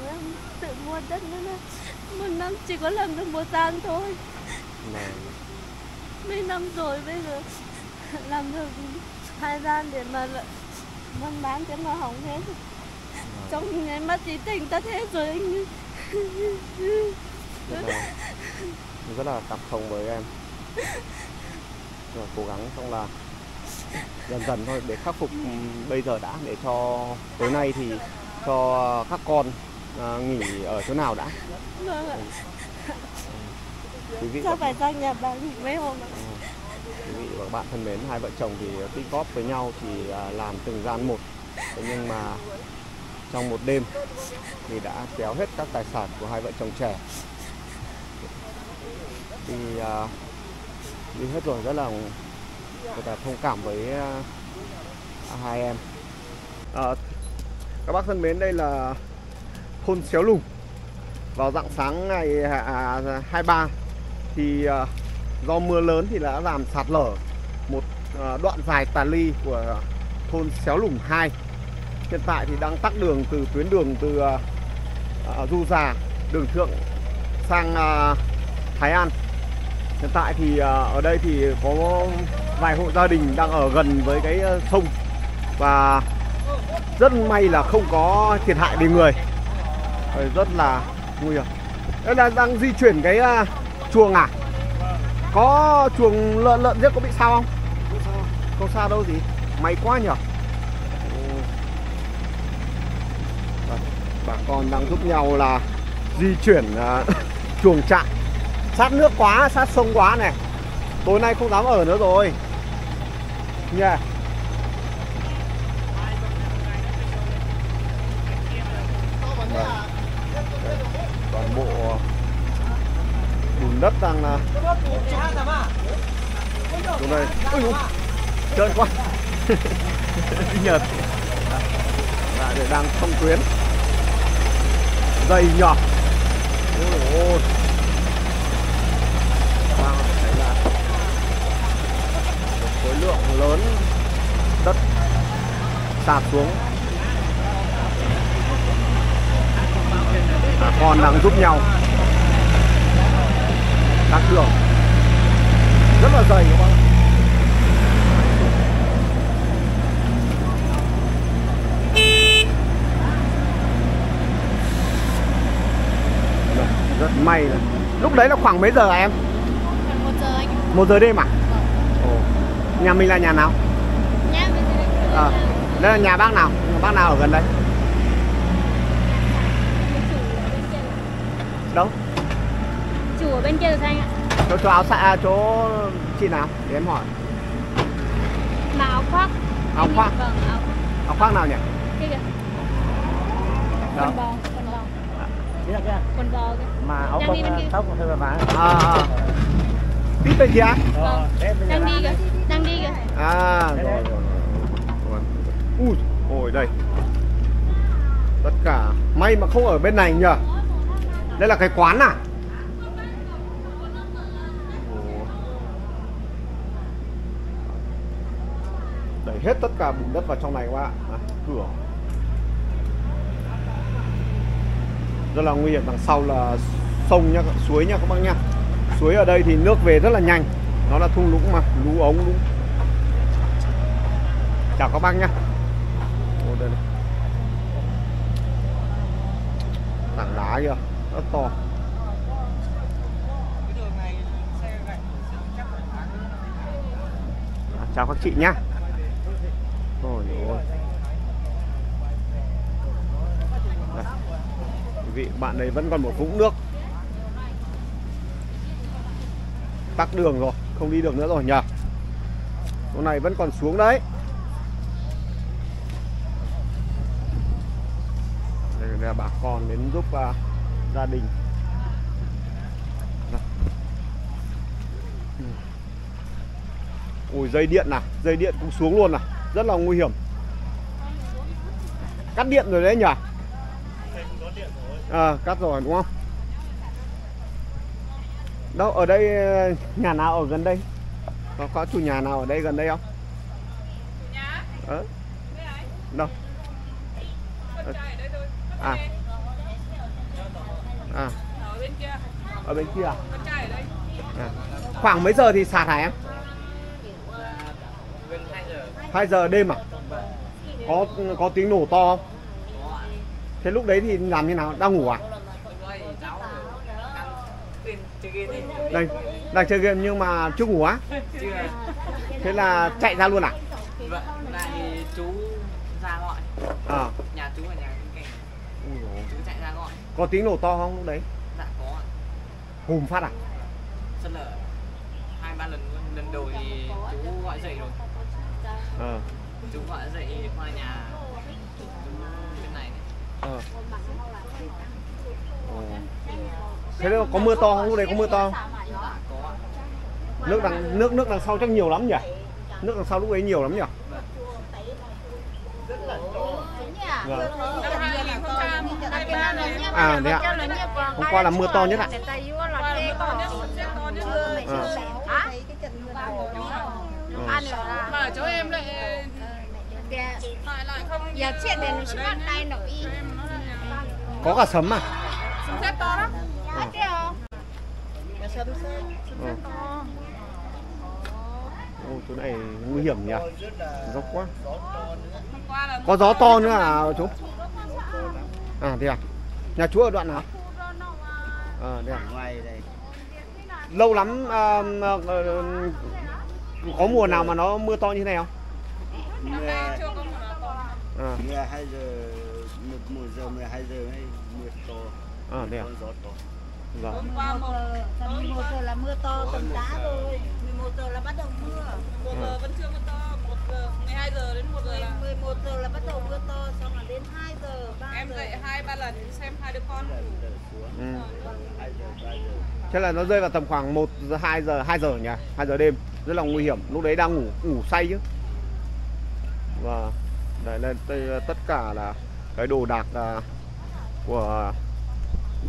rồi em tự mua đất nữa. Một năm chỉ có làm được 1 tháng thôi. Này. Mấy năm rồi bây giờ làm được 2 gian để mà buôn bán cho nó hỏng hết. Trong ngày mất trí tình tất hết rồi anh. Rất là cảm thông với em. Rồi cố gắng xong là dần dần thôi để khắc phục bây giờ đã, để cho tối nay thì cho các con nghỉ ở chỗ nào đã. Vâng ạ. Sao phải sang nhà bà nghỉ mấy hôm ạ? Quý vị và các bạn thân mến, hai vợ chồng thì tích góp với nhau thì làm từng gian một. Thế nhưng mà trong một đêm thì đã kéo hết các tài sản của hai vợ chồng trẻ. Thì đi hết rồi, rất là thông cảm với hai em. Các bác thân mến, đây là thôn Xéo Lùng. Vào rạng sáng ngày 23 thì do mưa lớn thì đã làm sạt lở một đoạn dài tà ly của thôn Xéo Lùng 2. Hiện tại thì đang tắc đường từ tuyến đường từ Du Già, Đường Thượng sang Thái An. Hiện tại thì ở đây thì có vài hộ gia đình đang ở gần với cái sông và rất may là không có thiệt hại về người. Rất là nguy hiểm. Đây là đang di chuyển cái chuồng à? Có chuồng lợn giết có bị sao không? Không sao đâu gì. May quá nhỉ. Bà con đang giúp nhau là di chuyển chuồng trại. Sát nước quá, sát sông quá này. Tối nay không dám ở nữa rồi. Nha. Yeah. Toàn bộ bùn đất đang là chỗ này. Ui, trơn quá. Nhật. Và để đang thông tuyến. Dày nhỏ. Ôi. Khối lượng lớn đất sạt xuống. Bà con đang giúp nhau các đường rất là dày các bạn. Rất may là lúc đấy là khoảng mấy giờ à em? 1 giờ anh. 1 giờ đêm à? Nhà mình là nhà nào? Nhà mình là... Đây là nhà bác nào? Bác nào ở gần đây? Đâu? Chủ ở bên kia rồi anh ạ. Chỗ áo xạ, chỗ chị nào? Để em hỏi. Mà áo khoác. Áo khoác? Vâng, áo khoác. Áo khoác nào nhỉ? Kia kìa. Quần bò, quần bò. Đấy là kia. Quần bò kia. Mà áo khoác tóc hơi bà má. Biết bên kia? Vâng. Đang đi kìa. Đang đi kìa. À, rồi. Ui, ôi đây. Tất cả may mà không ở bên này nhờ. Đây là cái quán à? Đẩy hết tất cả bùn đất vào trong này các bạn. Cửa rất là nguy hiểm, đằng sau là sông nha, suối nha các bác nha. Suối ở đây thì nước về rất là nhanh. Nó là thung lũng mà, lũ ống lũ. Chào các bác nhá. Ô, đây này. Tảng đá kìa, rất to. Chào các chị nhá. Ôi dồi ôi. Quý vị, bạn này vẫn còn một vũng nước. Tắc đường rồi, không đi được nữa rồi nhờ. Chỗ này vẫn còn xuống đấy. Đây là bà con đến giúp gia đình. Ui, dây điện này, dây điện cũng xuống luôn này, rất là nguy hiểm. Cắt điện rồi đấy nhỉ? Cắt rồi đúng không? Đâu, ở đây nhà nào ở gần đây? Có chủ nhà nào ở đây gần đây không? Chủ nhà? Đâu? Ở đây thôi. À. Ở bên kia à? À. Khoảng mấy giờ thì sạt hả em? 2 giờ đêm à? Có tiếng nổ to không? Thế lúc đấy thì làm như nào? Đang ngủ à? Đang chơi game nhưng mà chưa ngủ á? Thế là chạy ra luôn à? Vâng, là chú ra gọi. À. Nhà chú ở nhà bên cạnh. Chú chạy ra gọi. Có tiếng nổ to không lúc đấy? Dạ có. Hùm phát à? Sân lở 2-3 lần, lần đầu thì chú gọi dậy rồi. À. Chú gọi dậy qua nhà chú bên này. À. Thế là có mưa to không? Lúc đấy có mưa to không? Dạ, có. Nước đằng sau chắc nhiều lắm nhỉ? Nước đằng sau lúc ấy nhiều lắm nhỉ? Vâng. À đấy ạ. Hôm qua là mưa to nhất ạ. À. Mà chỗ em lại có cả sấm à? Sấm sét to lắm. Ô, chỗ này nguy hiểm nhỉ? Dốc quá. Có gió to nữa à chú? À thế à? Nhà chú ở đoạn nào? À đây à? Lâu lắm có mùa nào mà nó mưa to như thế này không? À. 12 giờ, 11 giờ, 12 giờ hay mưa to. À thế à? Vâng. Hôm qua 11 giờ là mưa to tầm đá rồi. 11 giờ là bắt đầu mưa. 1 giờ vẫn chưa mưa to. 1 giờ, 12 giờ đến 1 giờ là 11 giờ là bắt đầu mưa to, xong là đến 2 giờ, 3 giờ. Em dậy 2-3 lần xem hai đứa con. Ừ. Thế là nó rơi vào tầm khoảng 1 giờ 2 giờ nhỉ? 2 giờ đêm. Rất là nguy hiểm, lúc đấy đang ngủ say chứ. Và đấy lên tất cả là cái đồ đạc của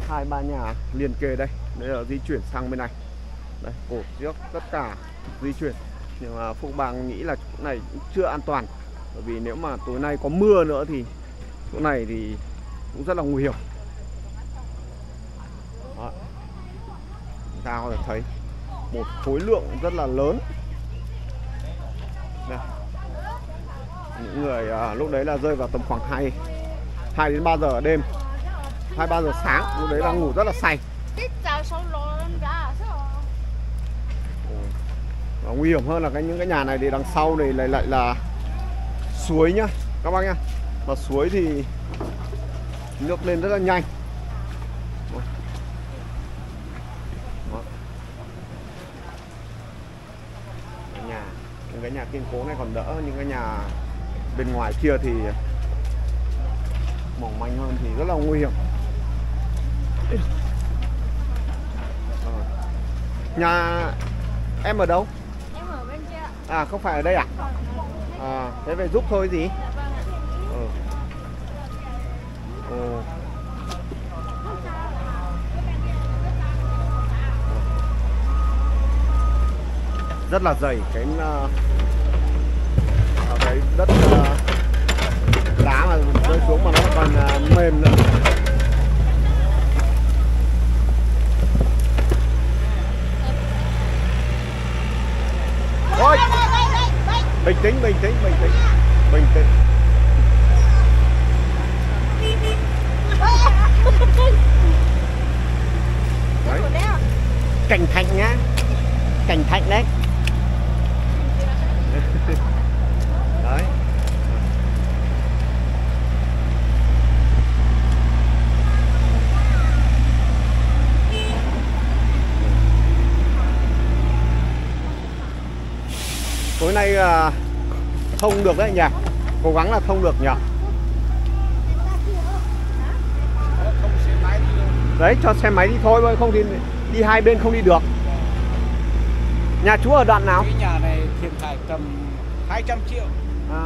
2-3 nhà liền kề đây. Đây là di chuyển sang bên này. Đây, cổ trước tất cả di chuyển. Nhưng mà Phuc Bang nghĩ là chỗ này cũng chưa an toàn. Bởi vì nếu mà tối nay có mưa nữa thì chỗ này thì cũng rất là nguy hiểm. Đó. Tao được thấy một khối lượng rất là lớn. Đây. Những người lúc đấy là rơi vào tầm khoảng 2 đến 3 giờ đêm. 2-3 giờ sáng, lúc đấy đang ngủ rất là say. Và nguy hiểm hơn là những cái nhà này thì đằng sau này lại là suối nhá các bác nhá. Và suối thì nước lên rất là nhanh. Những cái nhà kiên cố này còn đỡ, những cái nhà bên ngoài kia thì mỏng manh hơn thì rất là nguy hiểm. Nhà em ở đâu? Em ở bên kia. À không phải ở đây à? À thế về giúp thôi gì? Ừ. Ừ. Rất là dày cái đất đá mà rơi xuống mà nó còn mềm nữa. Thôi bình tĩnh. Đấy. Cảnh thạch nhá, cảnh thạch đấy. Đấy. Tối nay thông được đấy nhỉ? Cố gắng là thông được nhỉ? Đấy, cho xe máy đi thôi, thôi không thì đi hai bên không đi được. Nhà chú ở đoạn nào? Cái nhà này thiệt hại tầm 200 triệu. À.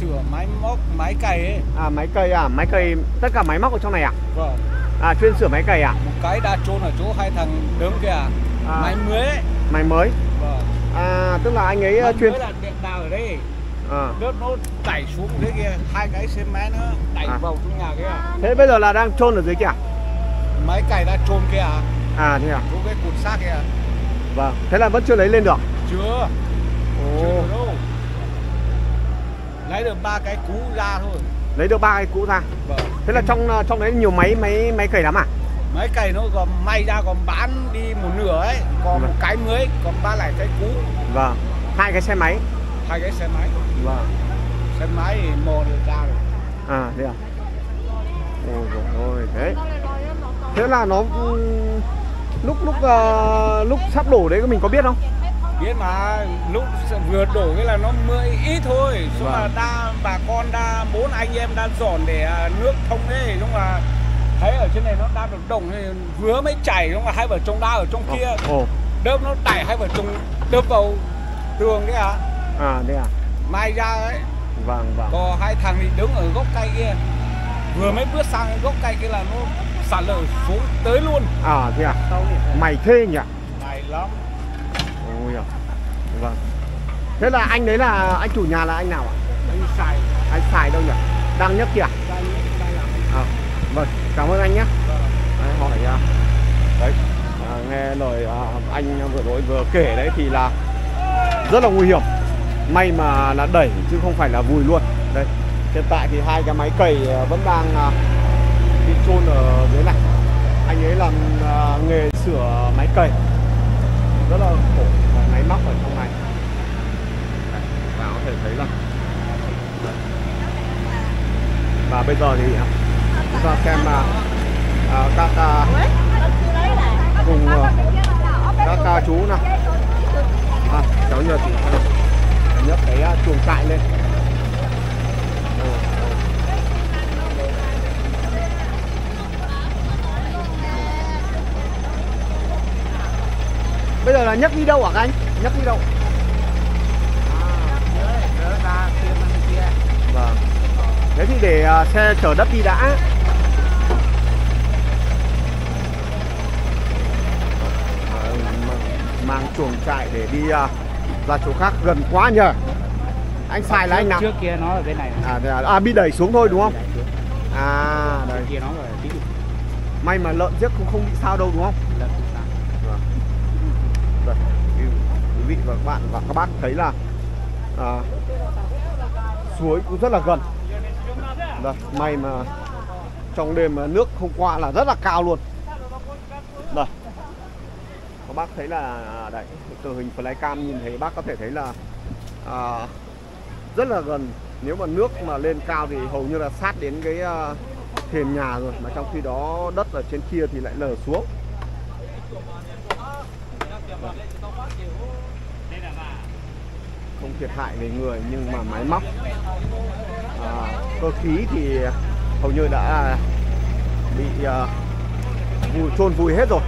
Sửa máy móc, máy cày ấy. À máy cày à, máy cày tất cả máy móc ở trong này à? Vâng. À chuyên sửa máy cày à? Một cái đã trôn ở chỗ hai thằng đớm kìa. À. Máy mới. Máy mới. Vâng. À tức là anh ấy máy chuyên mới là điện đào ở đây. À. Đớp nó tẩy xuống dưới kia, hai cái xe máy nó tẩy vào trong nhà kia. Thế bây giờ là đang trôn ở dưới kìa. Máy cày đã trôn kìa. À thế à? Đúng cái cột xác kìa. Vâng, thế là vẫn chưa lấy lên được? Chưa. Ồ. Chưa được đâu. Lấy được 3 cái cũ ra thôi. Lấy được 3 cái cũ ra. Vâng. Thế là trong đấy nhiều máy cày lắm à? Máy cày nó còn may ra còn bán đi một nửa ấy, còn một cái mới, còn ba lại cái cũ. Vâng. Hai cái xe máy. Hai cái xe máy. Vâng. Xe máy thì mò được ra rồi. À thế à? Ôi dồi ôi, thế. Thế là nó lúc sắp đổ đấy mình có biết không? Biết mà, lúc vừa đổ cái là nó mưa ít thôi. Chứ mà đa bà con đa 4 anh em đang dọn để nước thông ấy, đúng là thấy ở trên này nó đang được đồng thì vừa mới chảy, đúng là hai vợ chồng đa ở trong kia. Đớp nó đẩy hai vợ chồng đớp vào tường đấy à? À đấy à. Mai ra đấy. Vâng vâng. Có hai thằng thì đứng ở gốc cây kia. Vừa mới bước sang gốc cây kia là nó sạt lở xuống tới luôn. À thế à? Mày thế nhỉ? Mày lắm. Ôi à. Vâng. Thế là anh đấy là anh chủ nhà là anh nào ạ? Anh Sài. Anh Sài đâu nhỉ? Đang nhất kìa. À, vâng, cảm ơn anh nhé. Vâng. Đấy, hỏi đấy, nghe lời anh vừa kể đấy thì là rất là nguy hiểm. May mà là đẩy chứ không phải là vùi luôn. Đây, hiện tại thì hai cái máy cày vẫn đang đi chôn ở dưới này. Anh ấy làm nghề sửa máy cày, rất là khổ và máy móc ở trong này. Đấy, và có thể thấy là và bây giờ thì chúng ta xem là các cùng các chú nào cháu Nhật nhấc cái chuồng trại lên. Bây giờ là nhấc đi đâu hả các anh? Nhấc đi đâu? À, vâng. Thế thì để xe chở đất đi đã. Mang chuồng trại để đi ra chỗ khác gần quá nhờ. Anh Sài là anh nào? Trước kia nó ở bên này. À bị đẩy xuống thôi đúng không? À đấy. Kia nó rồi. May mà lợn giết không bị sao đâu đúng không? Rồi, quý vị và các bạn và các bác thấy là suối cũng rất là gần. Đây, may mà trong đêm mà nước hôm qua là rất là cao luôn. Đây, các bác thấy là đây, từ hình flycam nhìn thấy bác có thể thấy là rất là gần. Nếu mà nước mà lên cao thì hầu như là sát đến cái thềm nhà rồi, mà trong khi đó đất ở trên kia thì lại lở xuống. Không thiệt hại về người nhưng mà máy móc cơ khí thì hầu như đã bị chôn vùi hết rồi.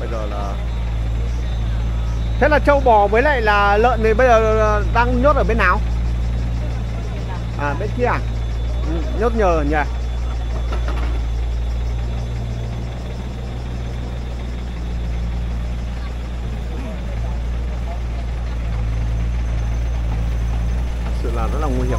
Bây giờ là thế là trâu bò với lại là lợn thì bây giờ đang nhốt ở bên nào? À bên kia à? Nhốt nhờ ở nhà. Thật sự là rất là nguy hiểm.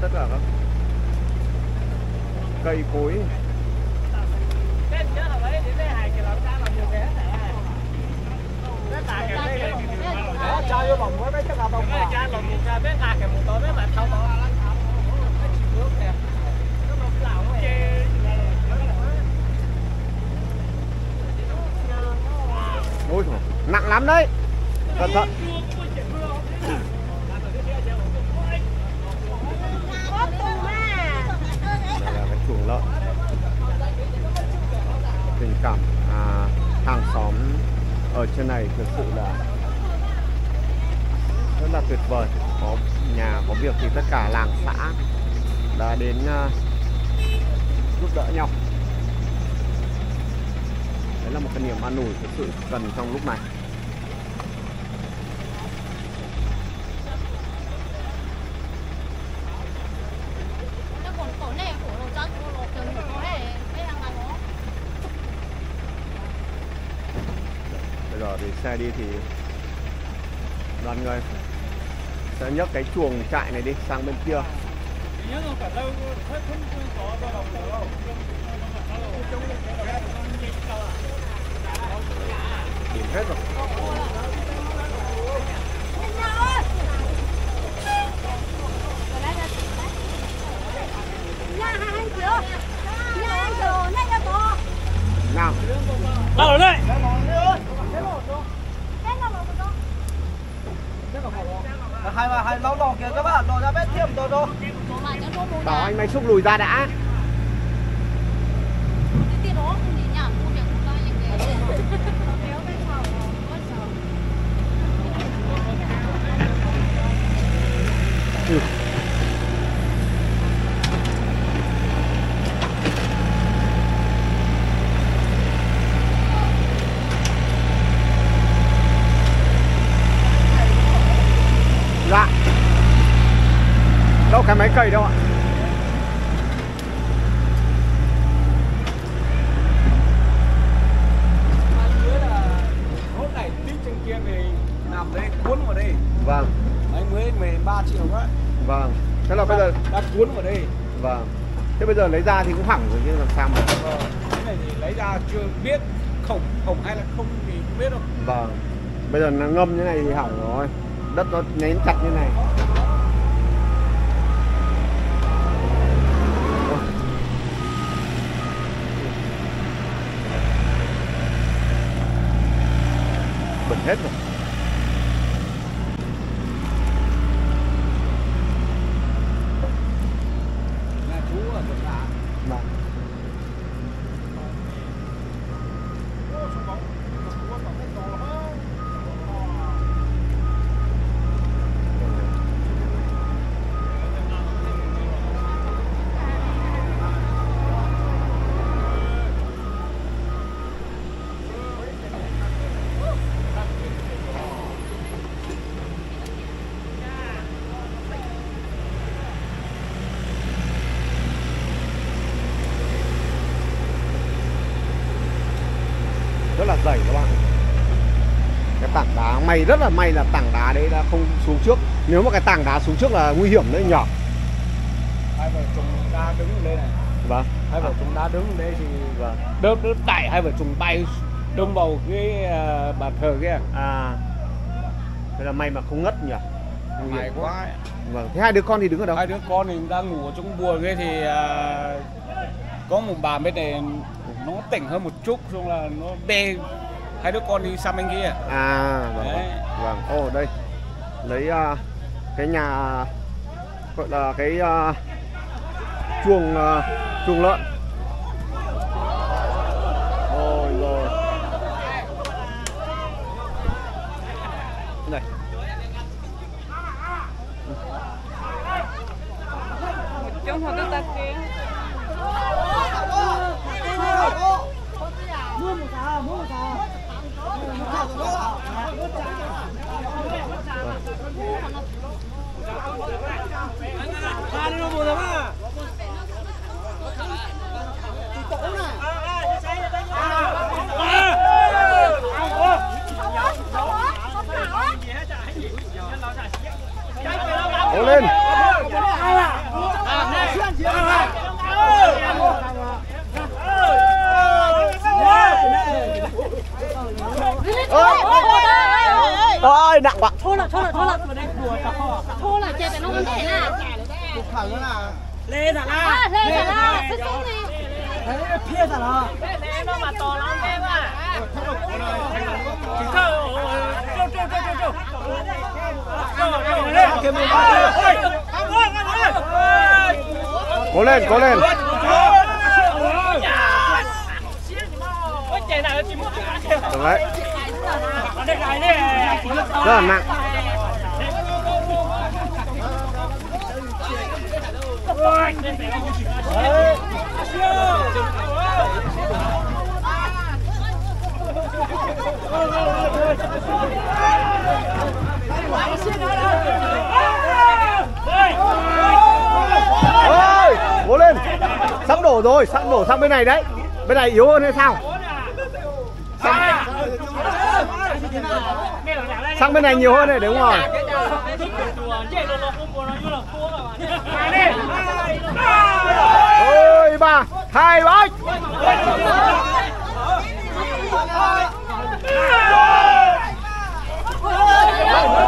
Tất cả các cây cối. Ôi trời, nặng lắm đấy. Cẩn thận. Chuồng lợn, tình cảm hàng xóm ở trên này thực sự là rất là tuyệt vời. Có nhà có việc thì tất cả làng xã đã đến giúp đỡ nhau. Đấy là một cái niềm an ủi thực sự cần trong lúc này. giờ thì xe đi thì đoàn người sẽ nhấc cái chuồng trại này đi sang bên kia. Tìm hết rồi. Nào. Nào đây. Hai lão đỏ kìa các bạn, đổ ra bếp thêm tôi đâu. Đó, anh máy xúc lùi ra đã. Dạ. Đâu cái máy cày đâu ạ? Vâng. Anh mới 13 triệu đấy. Vâng. Thế là bây giờ đã cuốn vào đây. Vâng. Thế bây giờ lấy ra thì cũng hỏng rồi chứ làm sao mà. Vâng. Cái này thì lấy ra chưa biết hỏng hay là không thì không biết đâu. Vâng. Bây giờ nó ngâm như này thì hỏng rồi. Đất nó nén chặt như này. Bẩn hết rồi. Rất là dày các bạn. Cái tảng đá may, rất là may là tảng đá đấy đã không xuống trước. Nếu mà cái tảng đá xuống trước là nguy hiểm đấy nhở. Hai vợ chồng đá đứng lên này. Vâng. Hai vợ chồng đá đứng đây thì vâng. Đớp tại hai vợ chồng bay đông bầu cái bàn thờ kia. À. Thế là may mà không ngất nhỉ. Nguy hiểm quá. Vâng. Thế hai đứa con thì đứng ở đâu? Hai đứa con thì đang ngủ ở trong buồng kia thì có một bà bên này nó tỉnh hơn một chút xong là nó đe hai đứa con đi sang bên kia. À vâng. Đấy. Vâng. Ô đây lấy cái nhà gọi là cái chuồng lợn. Ôi rồi này trong hồ đất ta kia. Cố lên. Ôi nặng quá. Thôi là chè phải nó ăn thế nào. Cục thẳng nữa là lên thẳng ra. Lên thẳng ra. Sức xuống đi. Thế nó phía thẳng ra. Thế em đâu mà to lắm em à. Chỉ thơ. Châu. Cố lên, cố lên. Được đấy. Rất là nặng. Ôi, cố lên. Sắp đổ rồi, sắp đổ sang bên này đấy. Bên này yếu hơn hay sao? Sao? Sang bên này nhiều hơn này, đúng rồi. Ôi ba, hai ba.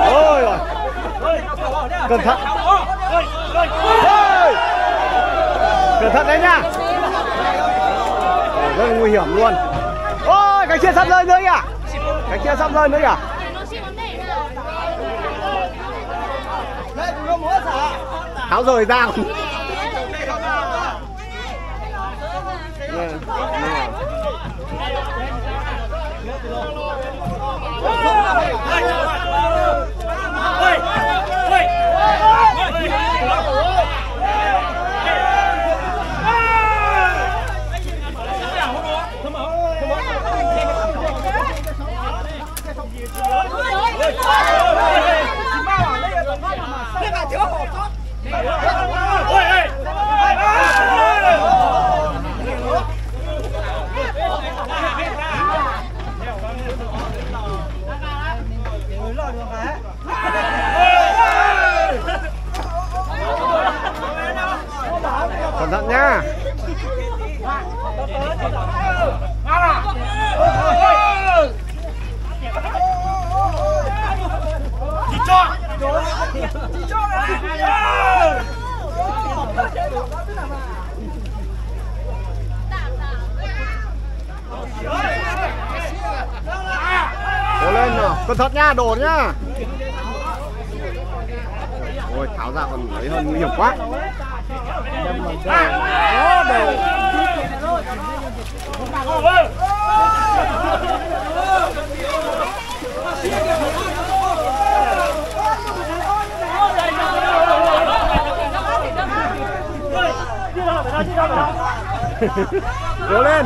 Ôi rồi. Cẩn thận. Cẩn thận đấy nha. Rất nguy hiểm luôn. Ôi, cái kia sắp rơi nữa kìa. Cái kia sắp rơi nữa kìa. Tháo rời ra. Cẩn thận nha. Cố lên nào, cẩn thận nha, đổ nhá. Ôi, tháo ra còn lấy hơn, nguy hiểm quá. Cố lên.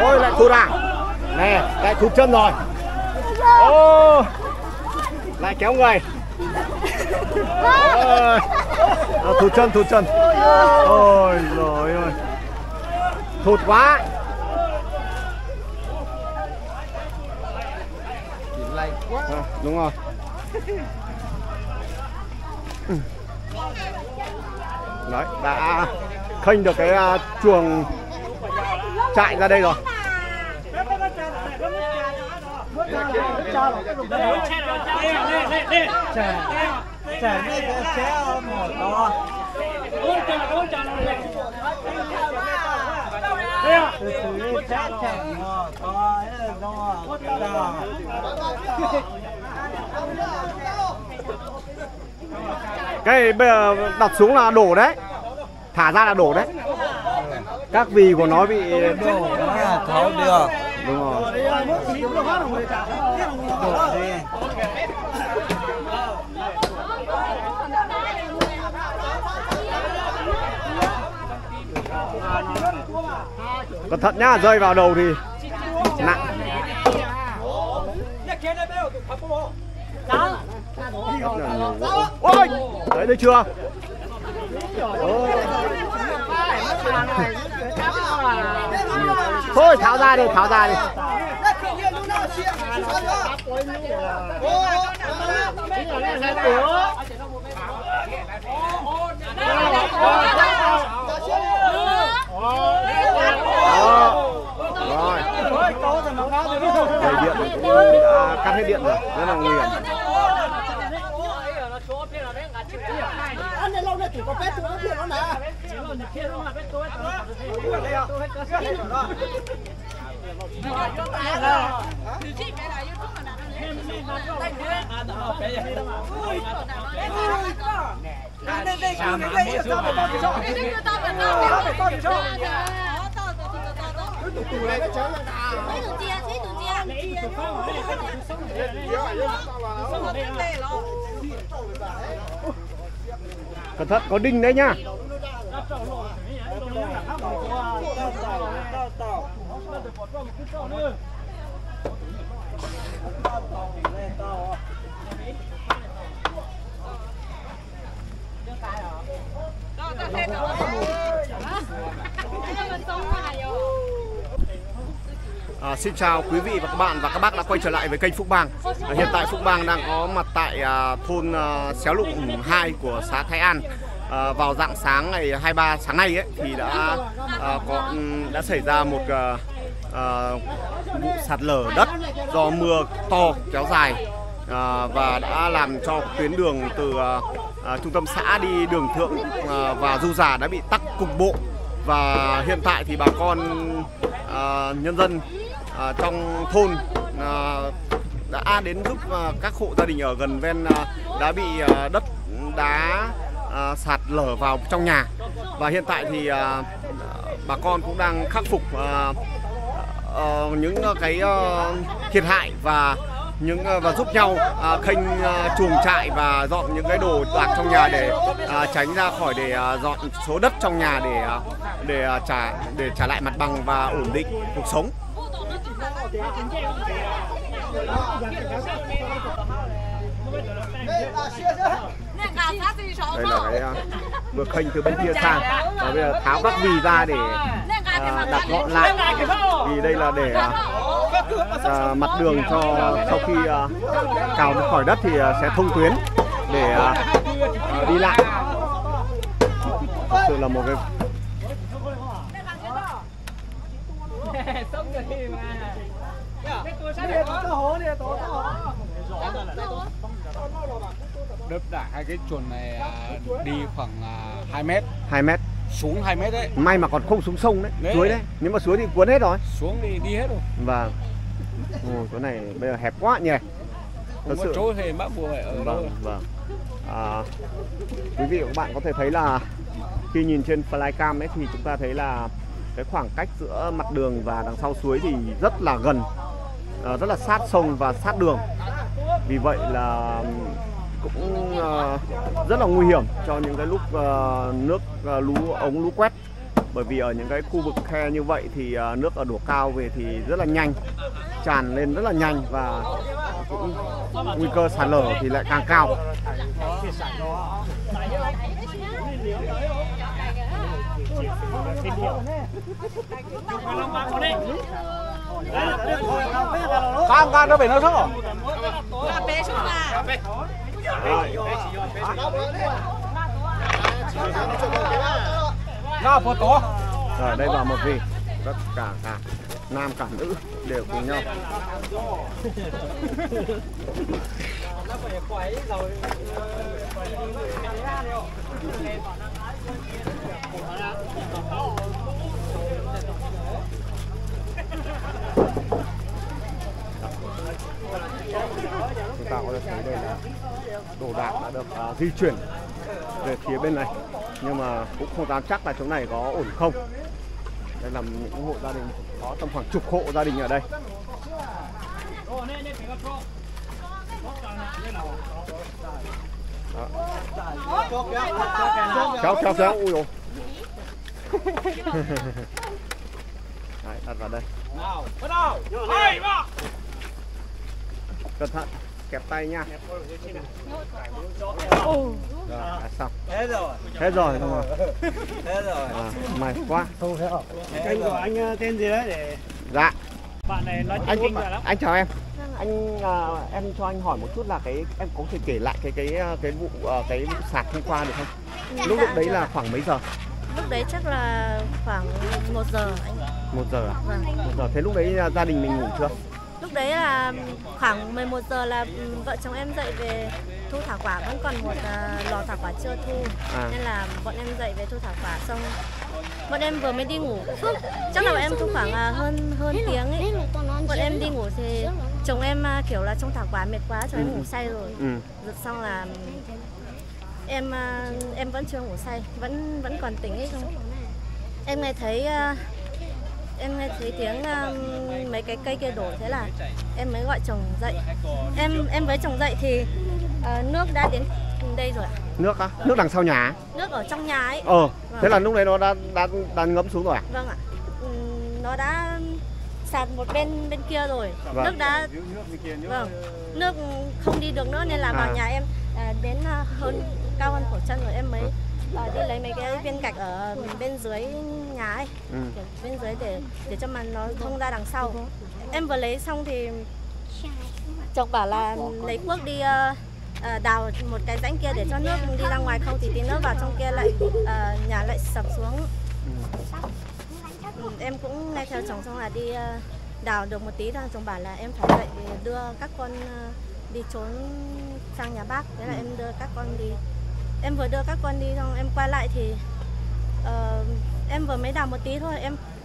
Ôi lại thụt à. Nè, lại thụt chân rồi. Ô, lại kéo người. Ôi, thụt chân. Ôi rồi ơi, thụt quá. À, đúng rồi. Đấy, đã khênh được cái chuồng chạy ra đây rồi. Cái bây giờ đặt xuống là đổ đấy, thả ra là đổ đấy. Các vì của nó bị đổ là tháo được. Đúng rồi. Cẩn thận nhá, rơi vào đầu thì nặng. Ôi, đấy được chưa? Thôi tháo ra đi. Rồi điện cũng đã cắt hết điện rồi, rất là nguy hiểm. Cẩn thận có đinh đấy nhá. Xin chào quý vị và các bạn và các bác đã quay trở lại với kênh Phuc Bang. Hiện tại Phuc Bang đang có mặt tại thôn Xéo Lụng 2 của xã Thái An. Vào rạng sáng ngày 23 sáng nay ấy, thì đã xảy ra một vụ sạt lở đất do mưa to kéo dài và đã làm cho tuyến đường từ trung tâm xã đi Đường Thượng và Du Già đã bị tắc cục bộ. Và hiện tại thì bà con nhân dân trong thôn đã đến giúp các hộ gia đình ở gần ven đã bị đất đá sạt lở vào trong nhà. Và hiện tại thì bà con cũng đang khắc phục những cái thiệt hại và giúp nhau khênh chuồng trại và dọn những cái đồ đạc trong nhà để tránh ra khỏi, để dọn số đất trong nhà để trả lại mặt bằng và ổn định cuộc sống. Đây là cái bậc khênh từ bên kia sang, và bây giờ tháo các vì ra để đặt gọn lại, vì đây là để mặt đường cho sau khi cào khỏi đất thì sẽ thông tuyến để đi lại. Thực sự là một cái đất đá, hai cái chuồn này đi khoảng 2 mét, 2 mét xuống 2 mét đấy, may mà còn không xuống sông đấy, suối đấy. Nếu mà suối thì cuốn hết rồi, xuống thì đi hết rồi. Vâng. Ôi, chỗ này bây giờ hẹp quá nhỉ. Thật sự chỗ thì bắt buộc phải ở. Vâng, vâng. Quý vị và các bạn có thể thấy là khi nhìn trên flycam ấy thì chúng ta thấy là cái khoảng cách giữa mặt đường và đằng sau suối thì rất là gần, rất là sát sông và sát đường. Vì vậy là cũng rất là nguy hiểm cho những cái lúc nước lũ ống lũ quét, bởi vì ở những cái khu vực khe như vậy thì nước ở độ cao về thì rất là nhanh, tràn lên rất là nhanh, và cũng nguy cơ sạt lở thì lại càng cao. Không con nó phải nó xuống. Rồi đây là một vị tất cả cả nam cả nữ đều cùng nhau. Chúng ta có thể thấy đây là đồ đạc đã được di chuyển về phía bên này, nhưng mà cũng không dám chắc là chỗ này có ổn không. Đây là những hộ gia đình có tầm khoảng chục hộ gia đình ở đây. Kéo ui dồi. Đấy, đặt vào đây. Cẩn thận, kẹp tay nha. Rồi, xong. Hết rồi, xong rồi. Mày quá. Kênh của anh tên gì đấy để... Dạ. Bạn này nói chung lắm. Anh chào em. Anh em cho anh hỏi một chút là cái em có thể kể lại cái vụ sạt hôm qua được không? Lúc đấy là khoảng mấy giờ? Lúc đấy chắc là khoảng 1 giờ anh. 1 giờ à? Vâng. 1 giờ. Thế lúc đấy gia đình mình ngủ chưa? Lúc đấy là khoảng 11 giờ là vợ chồng em dậy về thu thả quả, vẫn còn một lò thả quả chưa thu. Nên là bọn em dậy về thu thả quả xong. Bọn em vừa mới đi ngủ. Chắc là bọn em thu khoảng hơn tiếng ấy. Bọn em đi ngủ thì chồng em kiểu là trong thả quả mệt quá, chồng em ngủ say rồi. Giật xong là em vẫn chưa ngủ say, vẫn còn tỉnh ấy không. Em nghe thấy tiếng mấy cái cây kia đổ, thế là em mới gọi chồng dậy. Em với chồng dậy thì nước đã đến đây rồi ạ. Nước á? Nước đằng sau nhà? Nước ở trong nhà ấy. Vâng. Thế là lúc đấy nó đã ngấm xuống rồi ạ? Vâng ạ. Nó đã sạt một bên kia rồi. Vâng. Nước đã. Vâng. Nước không đi được nữa nên là vào nhà em đến cao hơn cổ chân rồi em mới đi lấy mấy cái viên gạch ở bên dưới nhà ấy, bên dưới để cho màn nó thông ra đằng sau. Em vừa lấy xong thì chồng bảo là lấy cuốc đi đào một cái rãnh kia để cho nước đi ra ngoài, không thì tí nước vào trong kia lại nhà lại sập xuống. Em cũng nghe theo chồng xong là đi đào được một tí thôi, chồng bảo là em phải dậy đưa các con đi trốn sang nhà bác. Thế là em đưa các con đi. Em vừa đưa các con đi xong em quay lại thì em vừa mới đào một tí thôi.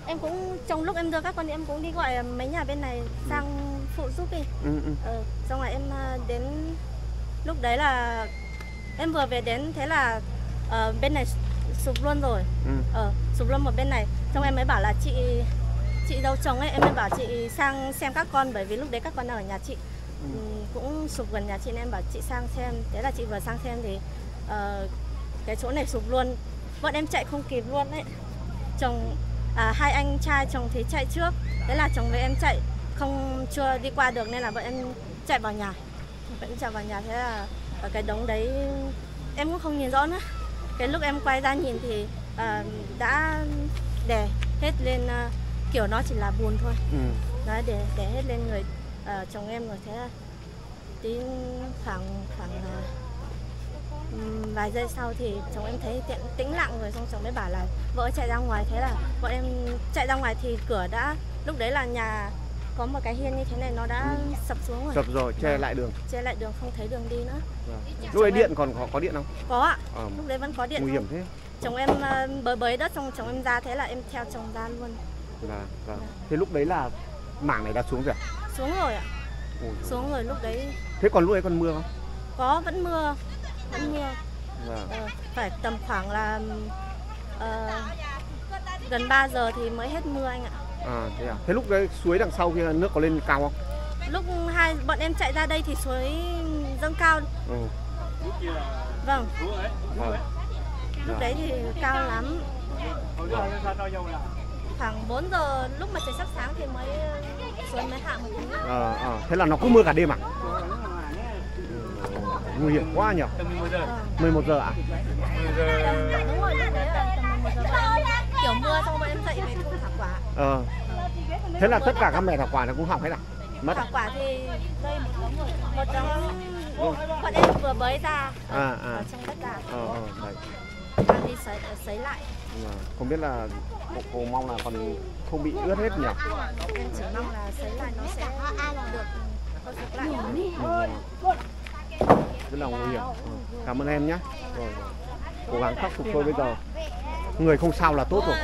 Em cũng trong lúc em đưa các con đi em cũng đi gọi mấy nhà bên này sang phụ giúp đi. Xong rồi em đến lúc đấy là em vừa về đến, thế là bên này sụp luôn rồi, sụp luôn một bên này. Xong em mới bảo là chị dâu chồng ấy, em mới bảo chị sang xem các con, bởi vì lúc đấy các con ở nhà chị cũng sụp gần nhà chị nên em bảo chị sang xem. Thế là chị vừa sang xem thì cái chỗ này sụp luôn, bọn em chạy không kịp luôn đấy. Chồng hai anh trai chồng thấy chạy trước, thế là chồng với em chạy chưa đi qua được nên là bọn em chạy vào nhà. Thế là ở cái đống đấy em cũng không nhìn rõ nữa. Cái lúc em quay ra nhìn thì đã đè hết lên, kiểu nó chỉ là bùn thôi, đấy, đè hết lên người chồng em rồi. Thế là tí khoảng vài giây sau thì chồng em thấy tĩnh lặng rồi, xong chồng mới bảo là vợ chạy ra ngoài. Thế là bọn em chạy ra ngoài thì cửa đã, lúc đấy là nhà có một cái hiên như thế này nó đã sập xuống rồi. Sập rồi, che lại đường. Che lại đường, không thấy đường đi nữa. Lúc đấy điện còn có điện không? Có ạ, lúc đấy vẫn có điện. Nguy hiểm thế. Chồng em bới đất xong chồng em ra, thế là em theo chồng ra luôn. Thế lúc đấy là mảng này đã xuống rồi? Xuống rồi ạ. Xuống rồi lúc đấy. Thế còn lúc đấy còn mưa không? Có, vẫn mưa. Phải tầm khoảng là gần 3 giờ thì mới hết mưa anh ạ. Thế à? Thế lúc đấy suối đằng sau kia nước có lên cao không? Lúc bọn em chạy ra đây thì suối dâng cao. Vâng. Lúc đấy thì cao lắm. Khoảng 4 giờ lúc mà trời sắp sáng thì suối mới hạ một tí. Thế là nó cứ mưa cả đêm à? Nguy hiểm quá nhỉ. 11 giờ ạ? Đúng rồi, lúc đấy tầm 11 giờ. Kiểu mưa xong bọn em dậy về thu thảo quả. Thế là tất cả các mẻ thảo quả nó cũng hỏng hết à? Mất thảo quả thì đây một đống, bọn em vừa bới ra ở trong đất đá. Đang đi sấy lại. Không biết là cô mong là còn không bị ướt hết nhỉ? Em chỉ mong là sấy lại nó sẽ được khôi phục lại. Rất là nguy hiểm. Cảm ơn em nhé. Cố gắng khắc phục thôi bây giờ. Người không sao là tốt rồi.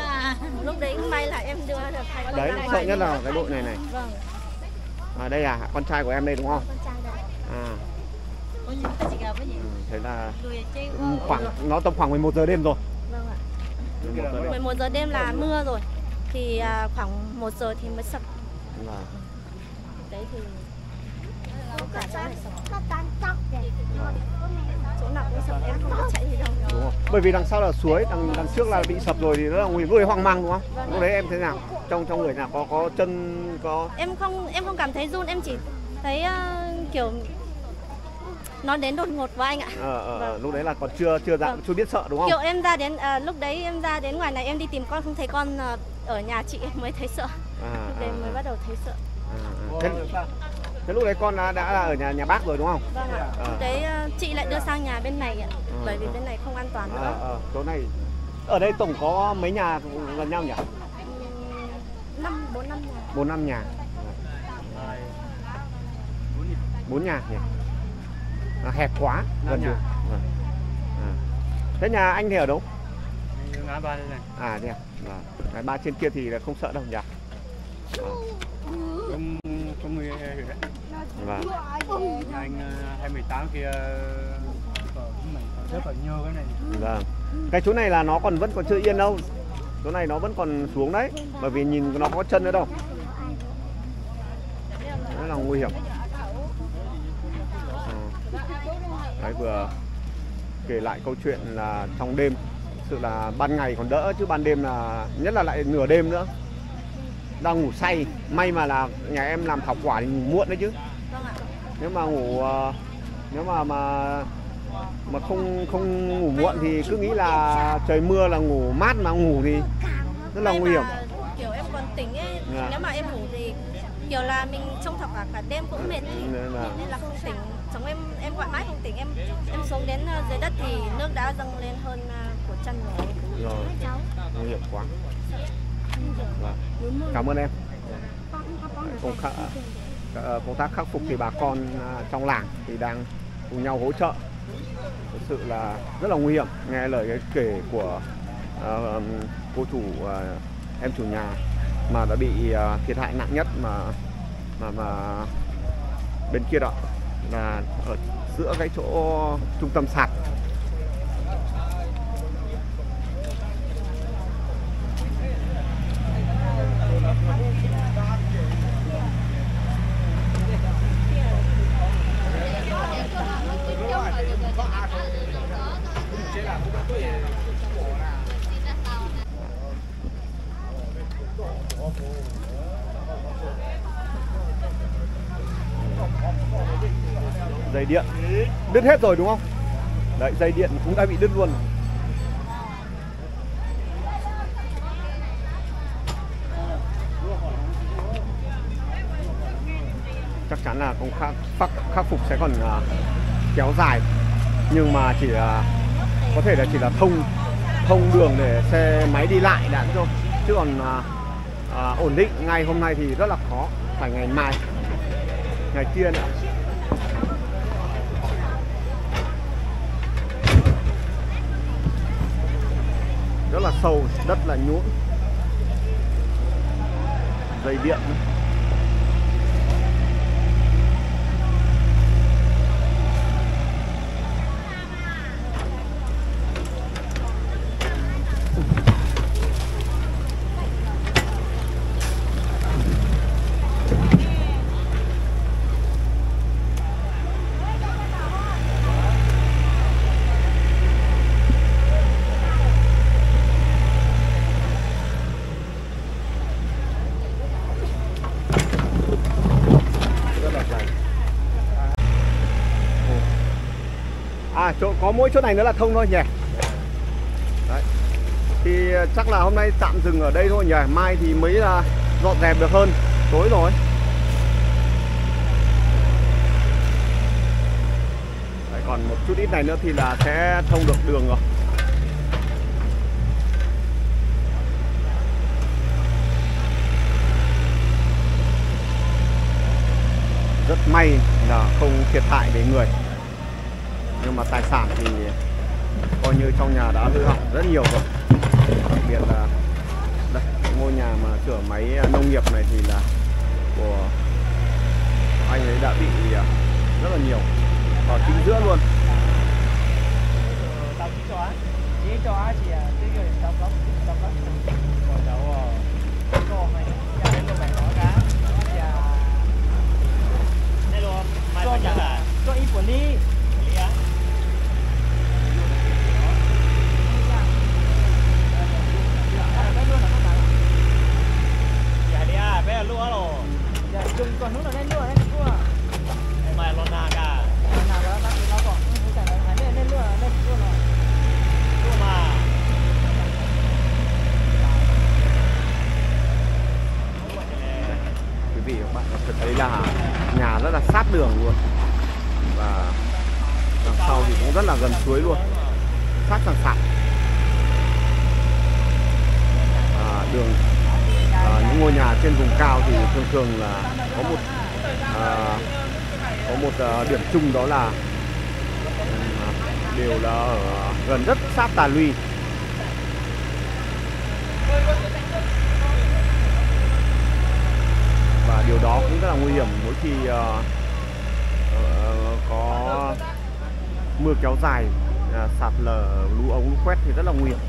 Lúc đấy may là em đưa được hai con. Đấy, sợ nhất là cái đội này này. Vâng. Đây à, con trai của em đây đúng không? Con trai đây. Thế là nó tầm khoảng 11 giờ đêm rồi. Vâng ạ. 11 giờ đêm là mưa rồi. Thì khoảng 1 giờ thì mới sập. Đấy thì cả chỗ này sập. Chỗ nào cũng sập, em không có chạy gì đâu. Đúng không? Bởi vì đằng sau là suối, đằng trước là bị sập rồi thì rất là nguy hiểm, người hoang mang đúng không? Vâng. Lúc đấy em thế nào? Trong người nào có chân có? Em không cảm thấy run, em chỉ thấy kiểu nó đến đột ngột quá anh ạ. Vâng. Lúc đấy là còn chưa biết sợ đúng không? Kiểu em ra đến lúc đấy em ra đến ngoài này em đi tìm con không thấy con, ở nhà chị em mới thấy sợ. Lúc đấy mới bắt đầu thấy sợ. Thế lúc đấy con đã là ở nhà bác rồi đúng không? Vâng ạ. Lúc đấy chị lại đưa sang nhà bên này ạ. Bởi vì bên này không an toàn nữa. Chỗ này. Ở đây tổng có mấy nhà gần nhau nhỉ? 4-5 nhà. 4-5 nhà. 4 nhà nhỉ? Hẹp quá, gần nhà. Thế nhà anh thì ở đâu? Ngã ba đây này. Thế à? Ngã ba trên kia thì không sợ đâu nhỉ? Anh 28 kia rất là nhiều cái này. Cái chỗ này là nó vẫn còn chưa yên đâu. Chỗ này nó vẫn còn xuống đấy, bởi vì nhìn nó có chân nữa đâu. Rất là nguy hiểm. Đấy, vừa kể lại câu chuyện là trong đêm, sự là ban ngày còn đỡ chứ ban đêm là nhất là lại nửa đêm nữa. Đang ngủ say, may mà là nhà em làm thảo quả thì ngủ muộn đấy chứ. Nếu mà ngủ, nếu mà mà không ngủ muộn thì cứ nghĩ là trời mưa là ngủ mát, mà ngủ thì rất là nguy hiểm. Kiểu em còn tỉnh ấy, nếu mà em ngủ thì kiểu là mình trông thật cả đêm cũng mệt thì, nên là không tỉnh. Xong em gọi mãi không tỉnh, em xuống đến dưới đất thì nước đã dâng lên hơn của chân rồi. Rồi, nguy hiểm quá. Cảm ơn em. Công tác khắc phục thì bà con trong làng thì đang cùng nhau hỗ trợ. Thực sự là rất là nguy hiểm. Nghe lời kể của cô chủ, em chủ nhà mà đã bị thiệt hại nặng nhất mà bên kia đó là ở giữa cái chỗ trung tâm sạt. Dây điện đứt hết rồi đúng không? Đấy, dây điện cũng đã bị đứt luôn. Chắc chắn là công tác khắc phục sẽ còn kéo dài, nhưng mà chỉ là có thể là chỉ là thông đường để xe máy đi lại đã thôi, chứ còn ổn định ngay hôm nay thì rất là khó, phải ngày mai ngày kia nữa. Rất là sâu, đất là nhũn, dây điện. Có mỗi chỗ này nữa là thông thôi nhỉ. Đấy. Thì chắc là hôm nay tạm dừng ở đây thôi nhỉ. Mai thì mới là dọn dẹp được hơn. Tối rồi. Đấy, còn một chút ít này nữa thì là sẽ thông được đường rồi. Rất may là không thiệt hại về người, nhưng mà tài sản thì coi như trong nhà đã hư hỏng rất nhiều rồi. Đặc biệt là đây, ngôi nhà mà sửa máy nông nghiệp này thì là của anh ấy đã bị rất là nhiều vào chính giữa luôn. Đấy là nhà rất là sát đường luôn, và đằng sau thì cũng rất là gần suối luôn, sát càng sạt. Đường những ngôi nhà trên vùng cao thì thường là có một điểm chung, đó là đều là ở gần rất sát tà luy. Điều đó cũng rất là nguy hiểm mỗi khi có mưa kéo dài, sạt lở, lũ ống, lũ quét thì rất là nguy hiểm.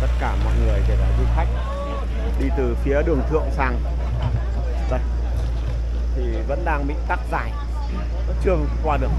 Tất cả mọi người, kể cả du khách đi từ phía đường thượng sang đây thì vẫn đang bị tắc dài, vẫn chưa qua được.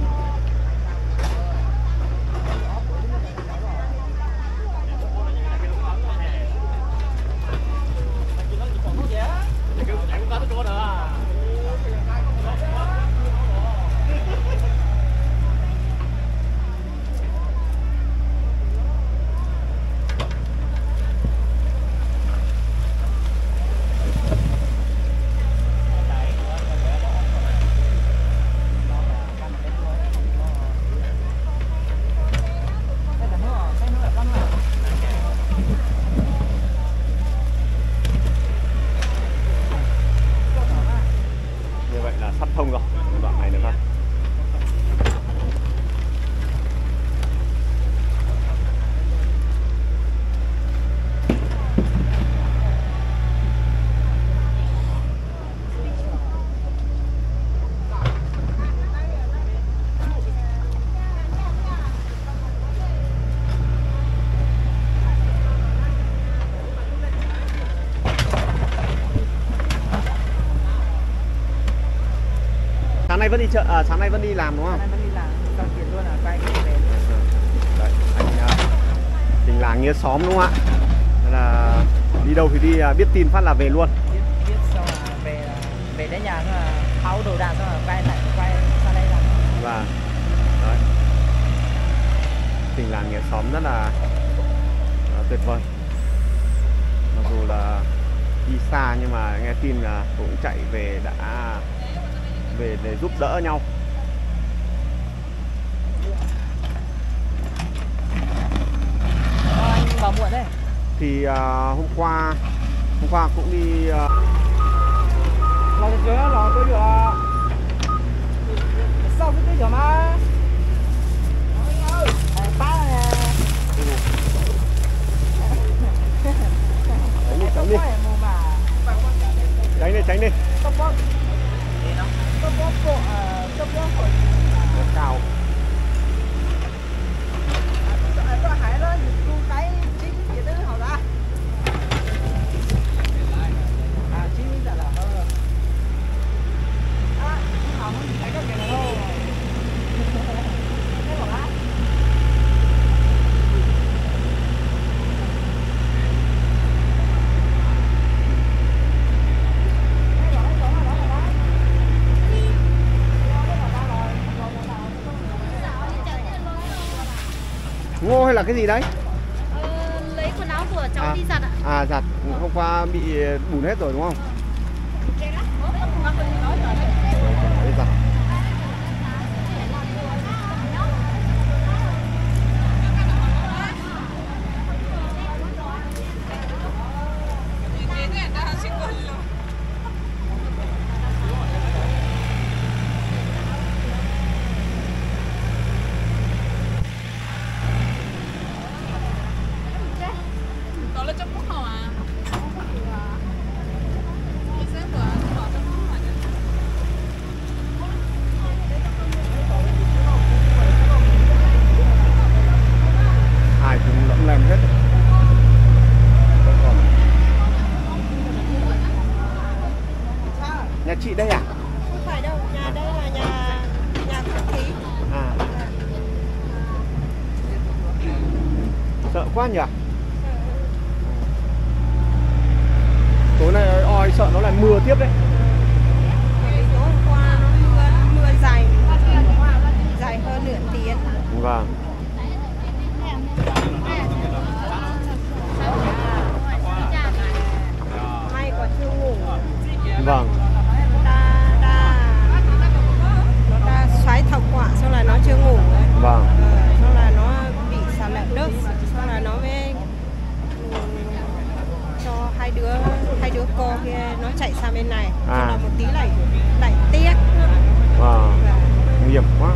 nay vẫn đi chợ, sáng nay vẫn đi làm đúng không? Sáng nay vẫn đi làm, xong tiền luôn là quay cái về. Đấy, anh tình làng nghĩa xóm đúng không ạ? Nên là đi đâu thì đi, biết tin phát là về luôn. Biết xong là về đến nhà xong là tháo đồ đạc xong là quay sang đây làm. Vâng. Đấy. Tình làng nghĩa xóm rất là tuyệt vời. Mặc dù là đi xa nhưng mà nghe tin là cũng chạy về đã về để giúp đỡ nhau. Anh vào muộn đấy. Thì hôm qua cũng đi. Nói chuyện là tôi được. Sao cái gì mà? Tránh đi. Tránh đi. Cao. Ngô hay là cái gì đấy? Lấy quần áo của cháu đi giặt ạ. À giặt, hôm qua bị bùn hết rồi đúng không? Đi giặt. Nhà chị đây à? Không phải đâu, nhà đây là nhà Thượng Thí. À. Sợ quá nhỉ? Tối nay oi sợ nó lại mưa tiếp đấy. Tối hôm qua mưa dài hơn nửa tiếng. Vâng. May còn chưa ngủ. Vâng. Xoáy thọc quả xong là nó chưa ngủ ấy. Vâng. Xong là nó bị sạt lở đất, xong là nó mới cho hai đứa cô kia nó chạy sang bên này, xong là một tí lại tiếc. Vâng. Nguy hiểm quá.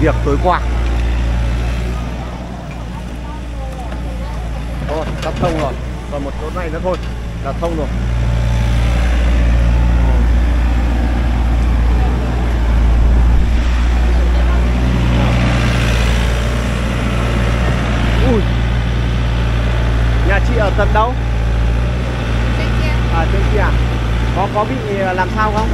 việc tối qua. Thôi, sắp thông rồi. Còn một chỗ này nữa thôi là thông rồi. Ui. Nhà chị ở tận đâu? Trên kia. À, trên kia à? Có bị làm sao không?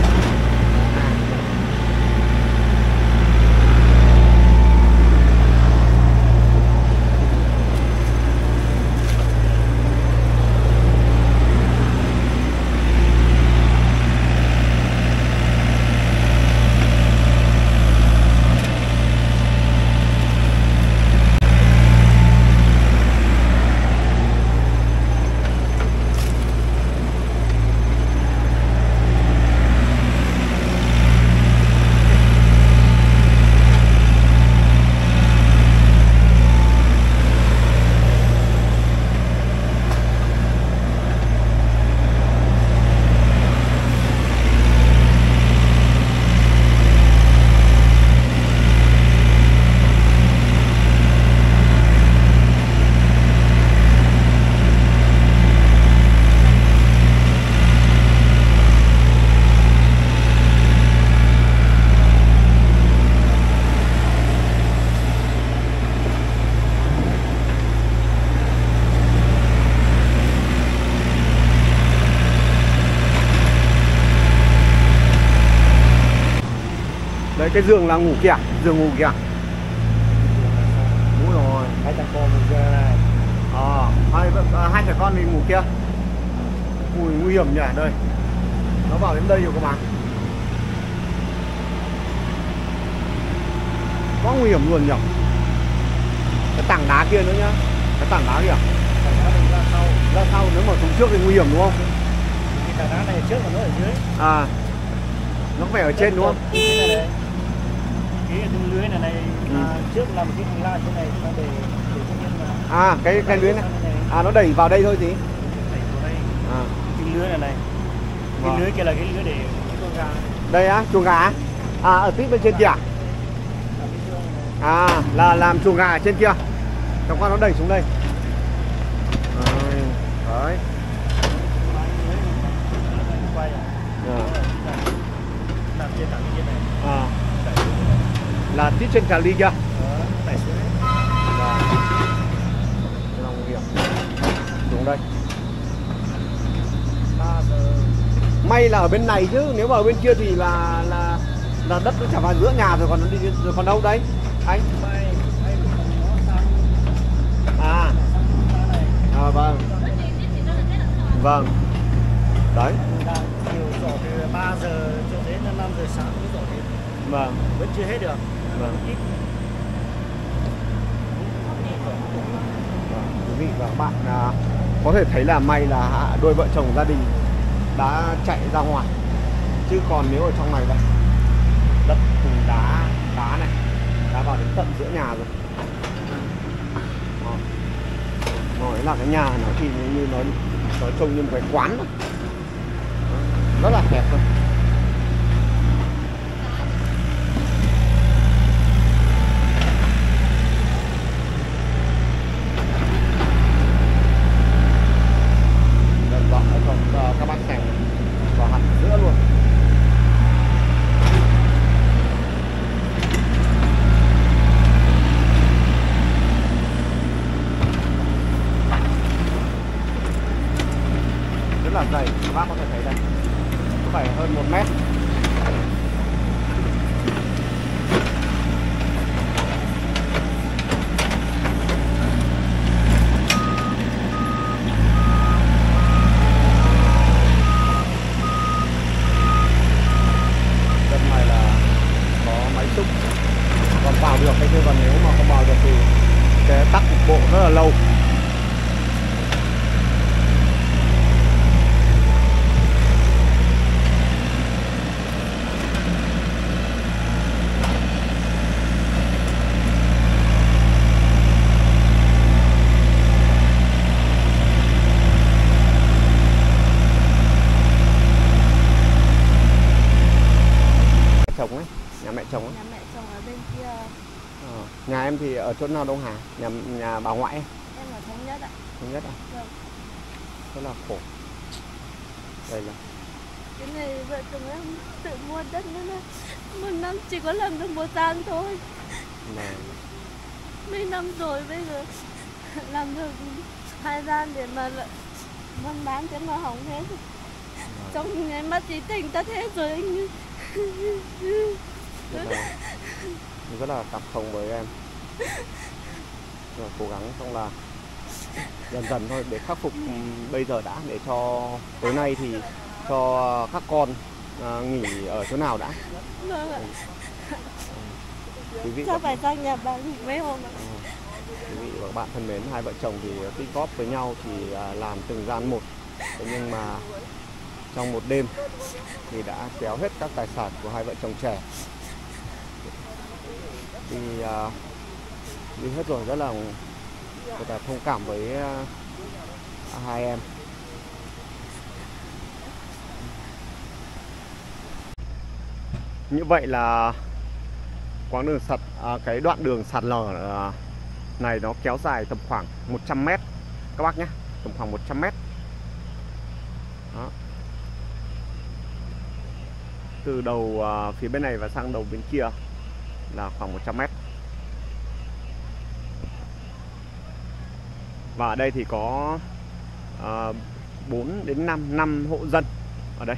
Đấy, cái giường là ngủ kìa, giường ngủ kìa. Đúng rồi, hai cha con ngủ kia này. Ờ, hai cha con mình ngủ kia. Ui, nguy hiểm nhỉ, đây. Nó vào đến đây rồi các bạn. Quá nguy hiểm luôn nhỉ. Cái tảng đá kia nữa nhá. Cái tảng đá kìa. Tảng đá mình ra sau. Ra sau, nếu mà xuống trước thì nguy hiểm đúng không? Cái tảng đá này trước mà nó ở dưới. À, nó có vẻ ở trên đúng không? Cái lưới này trước là một cái hành lang trên này nó để à cái lưới này à nó đẩy vào đây thôi gì? Đẩy vào đây. À. Cái lưới này. Cái lưới kia là cái lưới để chuồng gà. Đây á, chuồng gà. À ở tiếp bên trên kia. À là làm chuồng gà ở trên kia. Chẳng qua nó đẩy xuống đây. Đấy. À. Là tít trên cà ly kia. Tải xuống đấy. Và làm việc. Xuống đây. May là ở bên này chứ, nếu mà ở bên kia thì là đất nó chả vào giữa nhà rồi, còn nó đi rồi còn đâu đấy. Anh. À. À vâng. Vâng. Đấy. 3 giờ cho đến 5 giờ sáng mới dọn hết. Vâng. Vẫn chưa hết được. Vâng. Quý vị và các bạn có thể thấy là may là đôi vợ chồng gia đình đã chạy ra ngoài. Chứ còn nếu ở trong này đây, đất cùng đá này đã vào đến tận giữa nhà rồi. Nói là cái nhà nó thì như nó trông như một cái quán thôi. Rất là đẹp thôi. Chồng ấy, nhà mẹ chồng ấy. Nhà mẹ chồng ở bên kia. Nhà em thì ở chỗ nào Đông Hà? Nhà bà ngoại em? Em ở Thống Nhất ạ. Thống Nhất ạ? Vâng. Rất là khổ. Đây là cái này vợ chồng em tự mua đất nữa. Một năm chỉ có làm được 1 tháng thôi. Này. Mấy năm rồi bây giờ làm được 2 gian để mà buôn bán thế mà hỏng hết. Trong ngày mất trí tình tất hết rồi anh. Rất là cảm thông với em. Rồi cố gắng xong là dần dần thôi để khắc phục bây giờ đã, để cho tối nay thì cho các con nghỉ ở chỗ nào đã. Vâng ạ. Chắc phải sang nhà bà nghỉ mấy hôm ạ. Quý vị và các bạn thân mến, hai vợ chồng thì tích góp với nhau thì làm từng gian một. Thế nhưng mà trong một đêm thì đã kéo hết các tài sản của hai vợ chồng trẻ. Thì đi hết rồi, rất là người ta thông cảm với hai em. Như vậy là quãng đường sạt, cái đoạn đường sạt lở này nó kéo dài tầm khoảng 100 m các bác nhé, tầm khoảng 100 m. Đó. Từ đầu phía bên này và sang đầu bên kia là khoảng 100 m. Và ở đây thì có 4 đến 5 hộ dân ở đây.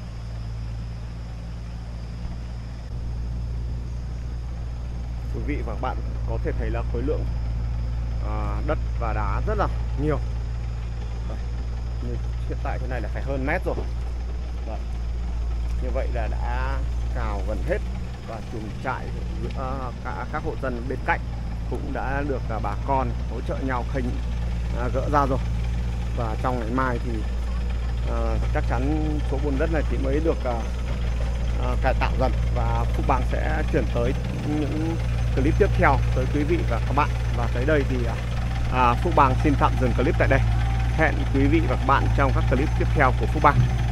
Quý vị và các bạn có thể thấy là khối lượng đất và đá rất là nhiều. Như hiện tại thế này là phải hơn mét rồi. Đấy. Như vậy là đã cào gần hết. Và chuồng trại giữa các hộ dân bên cạnh cũng đã được bà con hỗ trợ nhau khênh gỡ ra rồi. Và trong ngày mai thì chắc chắn số bùn đất này thì mới được cải tạo dần. Và Phuc Bang sẽ chuyển tới những clip tiếp theo tới quý vị và các bạn. Và tới đây thì Phuc Bang xin tạm dừng clip tại đây. Hẹn quý vị và các bạn trong các clip tiếp theo của Phuc Bang.